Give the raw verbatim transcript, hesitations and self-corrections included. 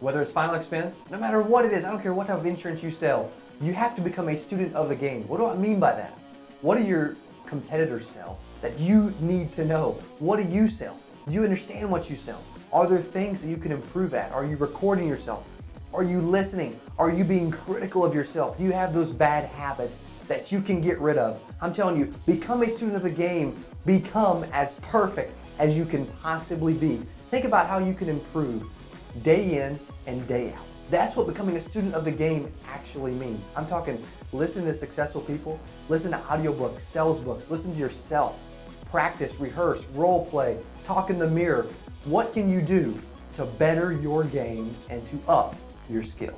Whether it's final expense, no matter what it is, I don't care what type of insurance you sell, you have to become a student of the game. What do I mean by that? What do your competitors sell that you need to know? What do you sell? Do you understand what you sell? Are there things that you can improve at? Are you recording yourself? Are you listening? Are you being critical of yourself? Do you have those bad habits that you can get rid of? I'm telling you, become a student of the game. Become as perfect as you can possibly be. Think about how you can improve day in and day out. That's what becoming a student of the game actually means. I'm talking listen to successful people, listen to audiobooks, sales books, listen to yourself, practice, rehearse, role play, talk in the mirror. What can you do to better your game and to up your skill?